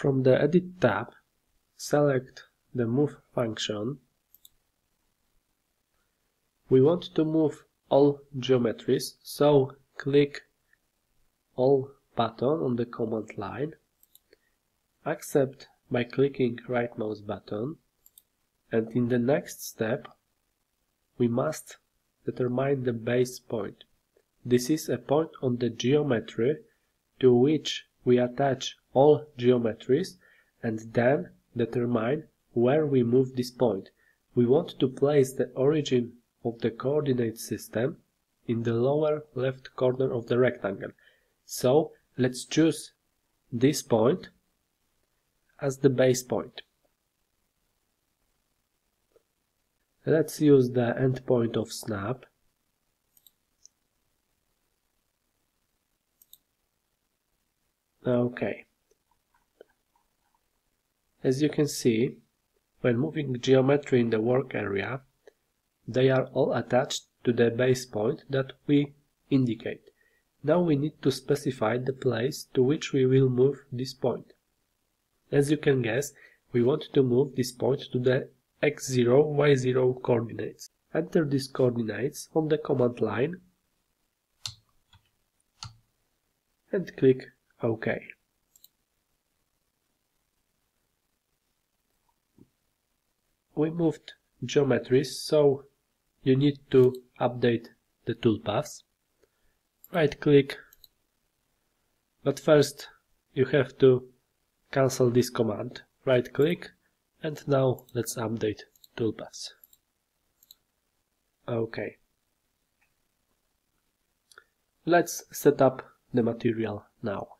From the Edit tab, select the Move function. We want to move all geometries, so click All button on the command line. Accept by clicking right mouse button. And in the next step, we must determine the base point. This is a point on the geometry to which we attach all geometries and then determine where we move this point. We want to place the origin of the coordinate system in the lower left corner of the rectangle. So let's choose this point as the base point. Let's use the endpoint of snap. Okay. As you can see, when moving geometry in the work area, they are all attached to the base point that we indicate. Now we need to specify the place to which we will move this point. As you can guess, we want to move this point to the x0, y0 coordinates. Enter these coordinates on the command line and click OK. We moved geometries, so you need to update the toolpaths. Right click, but first you have to cancel this command. Right click, and now let's update toolpaths. OK. Let's set up the material now.